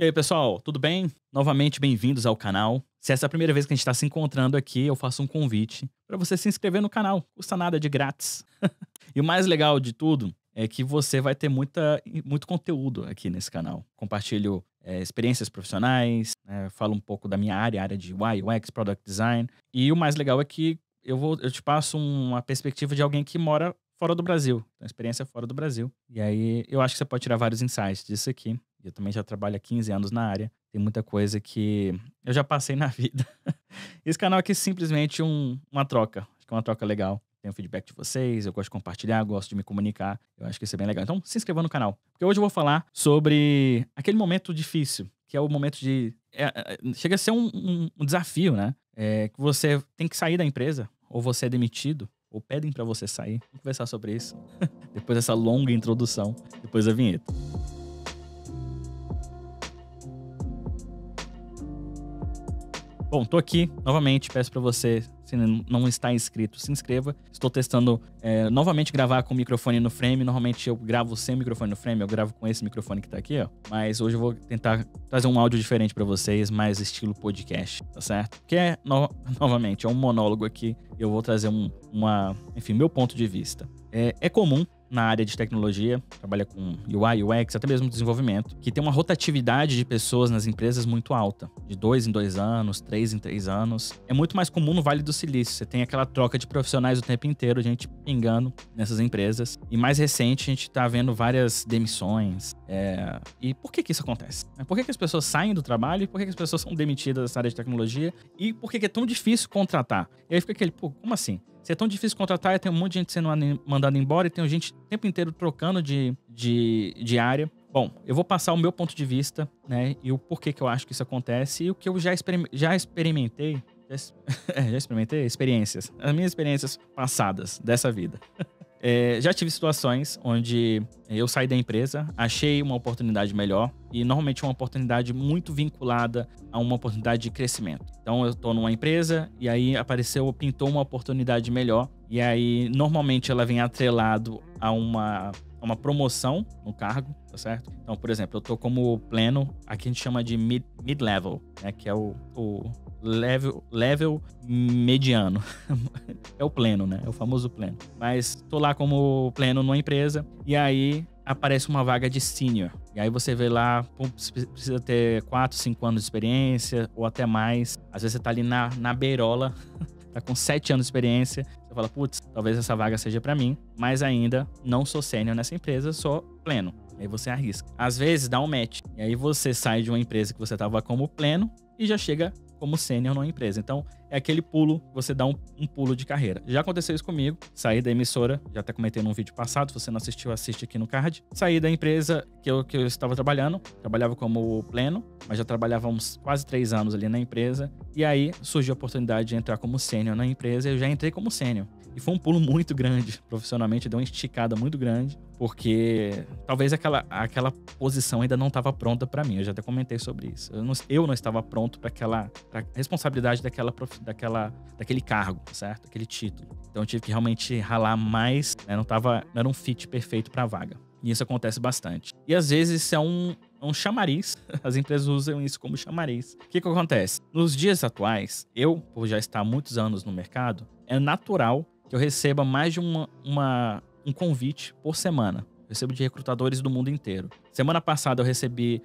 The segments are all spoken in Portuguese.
E aí, pessoal, tudo bem? Novamente, bem-vindos ao canal. Se essa é a primeira vez que a gente está se encontrando aqui, eu faço um convite para você se inscrever no canal. Custa nada, é de grátis. E o mais legal de tudo é que você vai ter muito conteúdo aqui nesse canal. Compartilho experiências profissionais, falo um pouco da minha área de UI, UX, Product Design. E o mais legal é que eu te passo uma perspectiva de alguém que mora fora do Brasil. Então, experiência fora do Brasil. E aí, eu acho que você pode tirar vários insights disso aqui. Eu também já trabalho há 15 anos na área. Tem muita coisa que eu já passei na vida. Esse canal aqui é simplesmente uma troca. Acho que é uma troca legal. Tenho feedback de vocês, eu gosto de compartilhar, gosto de me comunicar. Eu acho que isso é bem legal. Então, se inscreva no canal. Porque hoje eu vou falar sobre aquele momento difícil, que é o momento de... chega a ser um desafio, né? Que você tem que sair da empresa, ou você é demitido, ou pedem para você sair. Vamos conversar sobre isso. Depois dessa longa introdução, depois da vinheta. Bom, tô aqui, novamente, peço para você, se não está inscrito, se inscreva. Estou testando novamente gravar com o microfone no frame. Normalmente eu gravo sem microfone no frame, eu gravo com esse microfone que tá aqui, ó. Mas hoje eu vou tentar trazer um áudio diferente para vocês, mais estilo podcast, tá certo? Que é, novamente, é um monólogo aqui. Eu vou trazer enfim, meu ponto de vista. É comum na área de tecnologia, trabalha com UI, UX, até mesmo desenvolvimento, que tem uma rotatividade de pessoas nas empresas muito alta, de 2 em 2 anos, 3 em 3 anos. É muito mais comum no Vale do Silício, você tem aquela troca de profissionais o tempo inteiro, gente pingando nessas empresas. E mais recente, a gente tá vendo várias demissões. E por que que isso acontece? Por que que as pessoas saem do trabalho? Por que que as pessoas são demitidas dessa área de tecnologia? E por que que é tão difícil contratar? E aí fica aquele, pô, como assim? Se é tão difícil contratar, tem um monte de gente sendo mandada embora e tem gente o tempo inteiro trocando de área. Bom, eu vou passar o meu ponto de vista, né? E o porquê que eu acho que isso acontece e o que eu já experimentei, experiências. As minhas experiências passadas dessa vida. Já tive situações onde eu saí da empresa, achei uma oportunidade melhor e normalmente uma oportunidade muito vinculada a uma oportunidade de crescimento. Então eu estou numa empresa e aí pintou uma oportunidade melhor e aí normalmente ela vem atrelado a uma promoção no cargo, tá certo? Então, por exemplo, eu tô como pleno, aqui a gente chama de mid-level, né? Que é o level mediano. É o pleno, né? É o famoso pleno. Mas tô lá como pleno numa empresa e aí aparece uma vaga de senior. E aí você vê lá, precisa ter 4, 5 anos de experiência ou até mais. Às vezes você tá ali na beirola, tá com 7 anos de experiência. Você fala, putz, talvez essa vaga seja pra mim, mas ainda não sou sênior nessa empresa, sou pleno. Aí você arrisca. Às vezes dá um match. E aí você sai de uma empresa que você tava como pleno e já chega como sênior numa empresa. Então, é aquele pulo, você dá um pulo de carreira. Já aconteceu isso comigo, saí da emissora, já até comentei num vídeo passado, se você não assistiu, assiste aqui no card. Saí da empresa que eu estava trabalhava como pleno, mas já trabalhava uns quase 3 anos ali na empresa, e aí surgiu a oportunidade de entrar como sênior na empresa, eu já entrei como sênior. E foi um pulo muito grande, profissionalmente, deu uma esticada muito grande, porque talvez aquela posição ainda não estava pronta para mim. Eu já até comentei sobre isso. Eu não estava pronto para a responsabilidade daquele cargo, certo? Aquele título. Então eu tive que realmente ralar mais, né? Não era um fit perfeito para a vaga. E isso acontece bastante. E às vezes isso é um chamariz. As empresas usam isso como chamariz. O que que acontece? Nos dias atuais, por já estar há muitos anos no mercado, é natural que eu receba mais de um convite por semana. Eu recebo de recrutadores do mundo inteiro. Semana passada eu recebi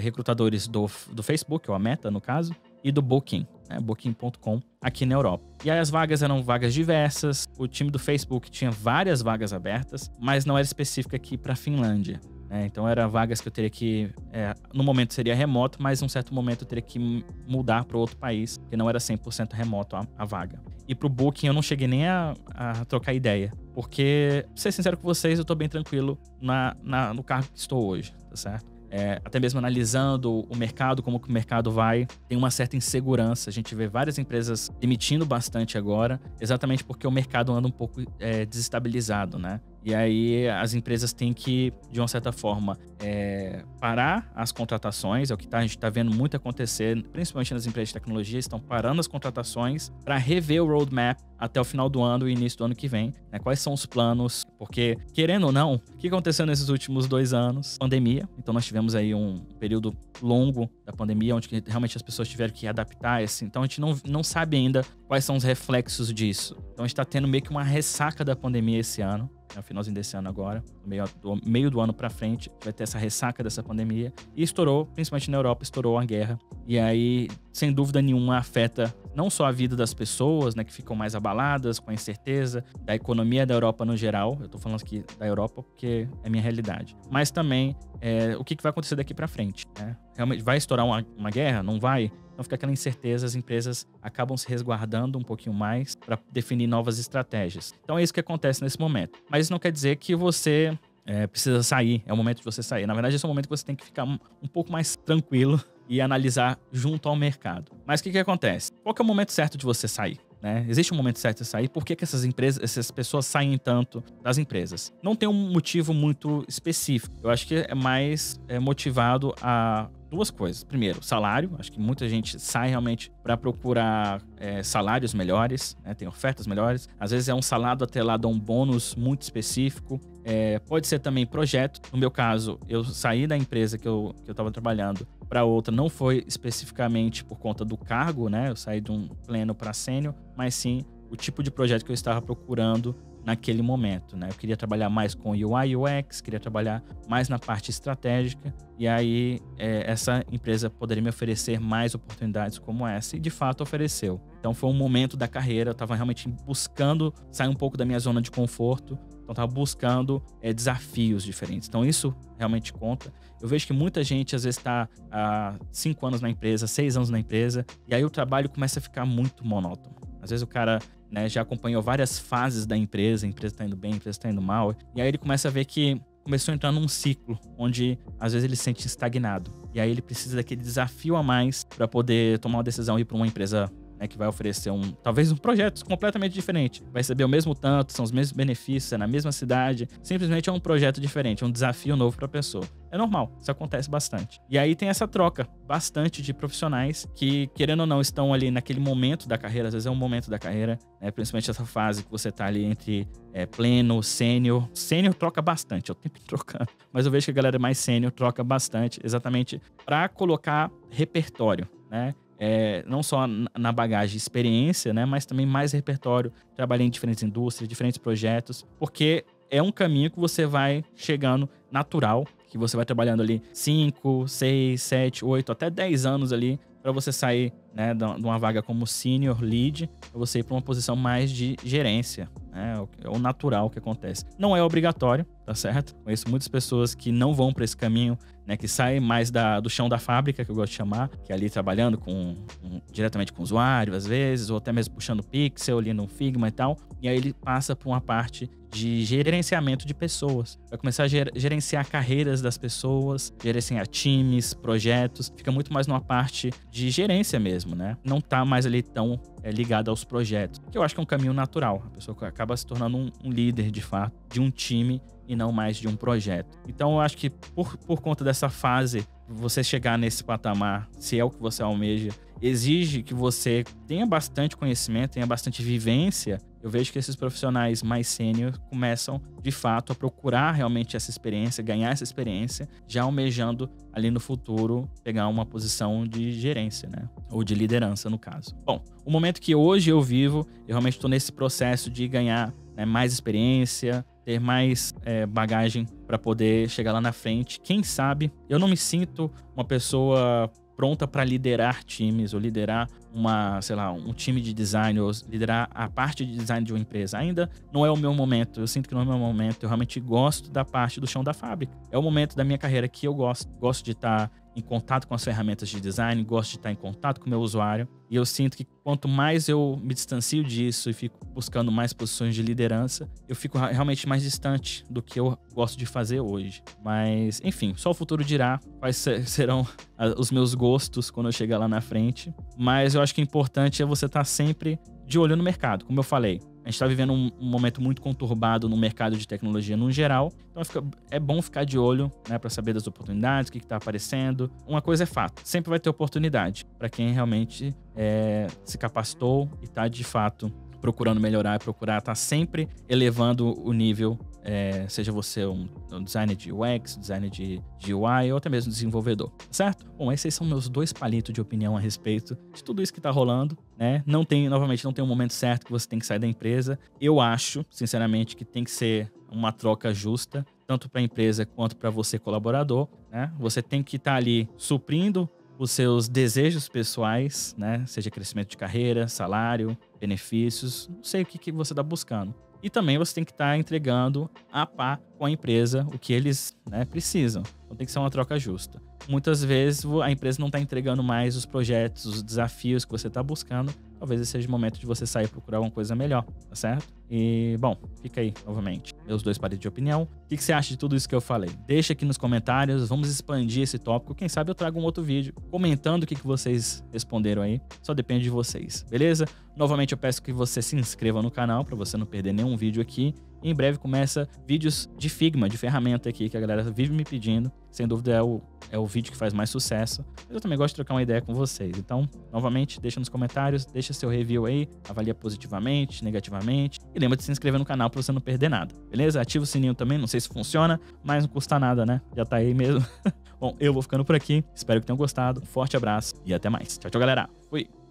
recrutadores do Facebook, ou a Meta no caso, e do Booking, né? Booking.com, aqui na Europa. E aí as vagas eram vagas diversas, o time do Facebook tinha várias vagas abertas, mas não era específica aqui para a Finlândia. Então, eram vagas que eu teria que... no momento seria remoto, mas em um certo momento eu teria que mudar para outro país, porque não era 100% remoto a vaga. E para o Booking eu não cheguei nem a trocar ideia, porque, pra ser sincero com vocês, eu estou bem tranquilo no cargo que estou hoje, tá certo? Até mesmo analisando o mercado, como que o mercado vai, tem uma certa insegurança. A gente vê várias empresas demitindo bastante agora, exatamente porque o mercado anda um pouco desestabilizado, né? E aí as empresas têm que, de uma certa forma, parar as contratações. É o que a gente está vendo muito acontecer, principalmente nas empresas de tecnologia, estão parando as contratações para rever o roadmap até o final do ano e início do ano que vem, né? Quais são os planos? Porque, querendo ou não, o que aconteceu nesses últimos 2 anos? Pandemia. Então nós tivemos aí um período longo da pandemia, onde realmente as pessoas tiveram que adaptar. Então a gente não sabe ainda quais são os reflexos disso. Então a gente está tendo meio que uma ressaca da pandemia esse ano. No finalzinho desse ano agora, meio do ano pra frente, vai ter essa ressaca dessa pandemia. E estourou, principalmente na Europa, estourou a guerra. E aí, sem dúvida nenhuma, afeta não só a vida das pessoas, né, que ficam mais abaladas com a incerteza, da economia da Europa no geral. Eu tô falando aqui da Europa porque é a minha realidade. Mas também, o que vai acontecer daqui pra frente, né? Realmente, vai estourar uma guerra? Não vai? Então fica aquela incerteza, as empresas acabam se resguardando um pouquinho mais para definir novas estratégias. Então é isso que acontece nesse momento. Mas isso não quer dizer que você precisa sair, é o momento de você sair. Na verdade, esse é o momento que você tem que ficar um pouco mais tranquilo e analisar junto ao mercado. Mas o que acontece? Qual que é o momento certo de você sair? Né? Existe um momento certo de sair. Por que essas pessoas saem tanto das empresas? Não tem um motivo muito específico. Eu acho que é mais motivado a duas coisas. Primeiro, salário. Acho que muita gente sai realmente para procurar salários melhores, né? Tem ofertas melhores. Às vezes é um salário atrelado a um bônus muito específico. Pode ser também projeto. No meu caso, eu saí da empresa que eu estava trabalhando para outra. Não foi especificamente por conta do cargo, né? Eu saí de um pleno para sênior, mas sim o tipo de projeto que eu estava procurando naquele momento, né? Eu queria trabalhar mais com UI, UX, queria trabalhar mais na parte estratégica, e aí essa empresa poderia me oferecer mais oportunidades como essa, e de fato ofereceu. Então foi um momento da carreira, eu estava realmente buscando sair um pouco da minha zona de conforto, então estava buscando desafios diferentes. Então isso realmente conta. Eu vejo que muita gente às vezes está há 5 anos na empresa, 6 anos na empresa, e aí o trabalho começa a ficar muito monótono. Às vezes o cara, né, já acompanhou várias fases da empresa, a empresa tá indo bem, a empresa tá indo mal, e aí ele começa a ver que começou a entrar num ciclo onde às vezes ele se sente estagnado, e aí ele precisa daquele desafio a mais para poder tomar uma decisão e ir para uma empresa, né, que vai oferecer talvez um projeto completamente diferente, vai receber o mesmo tanto, são os mesmos benefícios, é na mesma cidade, simplesmente é um projeto diferente, é um desafio novo para a pessoa. É normal, isso acontece bastante. E aí tem essa troca bastante de profissionais que, querendo ou não, estão ali naquele momento da carreira, às vezes é um momento da carreira, né? Principalmente essa fase que você tá ali entre pleno, sênior. Sênior troca bastante, eu sempre trocando. Mas eu vejo que a galera mais sênior troca bastante, exatamente para colocar repertório, né? Não só na bagagem experiência, né? Mas também mais repertório, trabalhar em diferentes indústrias, diferentes projetos, porque é um caminho que você vai chegando natural, que você vai trabalhando ali 5, 6, 7, 8, até 10 anos ali, para você sair, né, de uma vaga como senior lead, para você ir para uma posição mais de gerência, né? É o natural que acontece. Não é obrigatório, tá certo? Conheço muitas pessoas que não vão para esse caminho, né, que saem mais do chão da fábrica, que eu gosto de chamar, que é ali trabalhando diretamente com o usuário, às vezes, ou até mesmo puxando pixel ali no Figma e tal, e aí ele passa por uma parte de gerenciamento de pessoas. Vai começar a gerenciar carreiras das pessoas, gerenciar times, projetos, fica muito mais numa parte de gerência mesmo, né? Não tá mais ali tão ligado aos projetos, que eu acho que é um caminho natural. A pessoa acaba se tornando um líder, de fato, de um time e não mais de um projeto. Então eu acho que por conta dessa fase, você chegar nesse patamar, se é o que você almeja, exige que você tenha bastante conhecimento, tenha bastante vivência. Eu vejo que esses profissionais mais sênior começam, de fato, a procurar realmente essa experiência, ganhar essa experiência, já almejando ali no futuro pegar uma posição de gerência, né? Ou de liderança, no caso. Bom, o momento que hoje eu vivo, eu realmente estou nesse processo de ganhar, né, mais experiência, ter mais bagagem para poder chegar lá na frente. Quem sabe, eu não me sinto uma pessoa pronta para liderar times ou liderar um time de design ou liderar a parte de design de uma empresa. Ainda não é o meu momento, eu sinto que não é o meu momento, eu realmente gosto da parte do chão da fábrica. É o momento da minha carreira que eu gosto de estar em contato com as ferramentas de design, gosto de estar em contato com o meu usuário, e eu sinto que quanto mais eu me distancio disso e fico buscando mais posições de liderança, eu fico realmente mais distante do que eu gosto de fazer hoje. Mas, enfim, só o futuro dirá quais serão os meus gostos quando eu chegar lá na frente, mas eu acho que o importante é você estar sempre de olho no mercado, como eu falei. A gente está vivendo um momento muito conturbado no mercado de tecnologia no geral. Então é bom ficar de olho, né, para saber das oportunidades, o que está aparecendo. Uma coisa é fato, sempre vai ter oportunidade para quem realmente se capacitou e está de fato procurando melhorar, procurar estar sempre elevando o nível, seja você um designer de UX, designer de UI ou até mesmo desenvolvedor, certo? Bom, esses são meus dois palitos de opinião a respeito de tudo isso que está rolando, né? Novamente, não tem um momento certo que você tem que sair da empresa. Eu acho, sinceramente, que tem que ser uma troca justa, tanto para a empresa quanto para você, colaborador, né? Você tem que estar ali suprindo os seus desejos pessoais, né? Seja crescimento de carreira, salário, benefícios, não sei o que você está buscando. E também você tem que estar entregando a pá com a empresa o que eles, né, precisam. Então tem que ser uma troca justa. Muitas vezes a empresa não está entregando mais os projetos, os desafios que você está buscando. Talvez esse seja o momento de você sair e procurar alguma coisa melhor, tá certo? E, bom, fica aí, novamente, meus dois palitos de opinião. O que você acha de tudo isso que eu falei? Deixa aqui nos comentários, vamos expandir esse tópico. Quem sabe eu trago um outro vídeo comentando o que vocês responderam aí. Só depende de vocês, beleza? Novamente, eu peço que você se inscreva no canal para você não perder nenhum vídeo aqui. E em breve começa vídeos de Figma, de ferramenta aqui, que a galera vive me pedindo. Sem dúvida é o vídeo que faz mais sucesso. Mas eu também gosto de trocar uma ideia com vocês. Então, novamente, deixa nos comentários, deixa seu review aí, avalia positivamente, negativamente. E lembra de se inscrever no canal pra você não perder nada, beleza? Ativa o sininho também, não sei se funciona, mas não custa nada, né? Já tá aí mesmo. Bom, eu vou ficando por aqui. Espero que tenham gostado. Um forte abraço e até mais. Tchau, tchau, galera. Fui!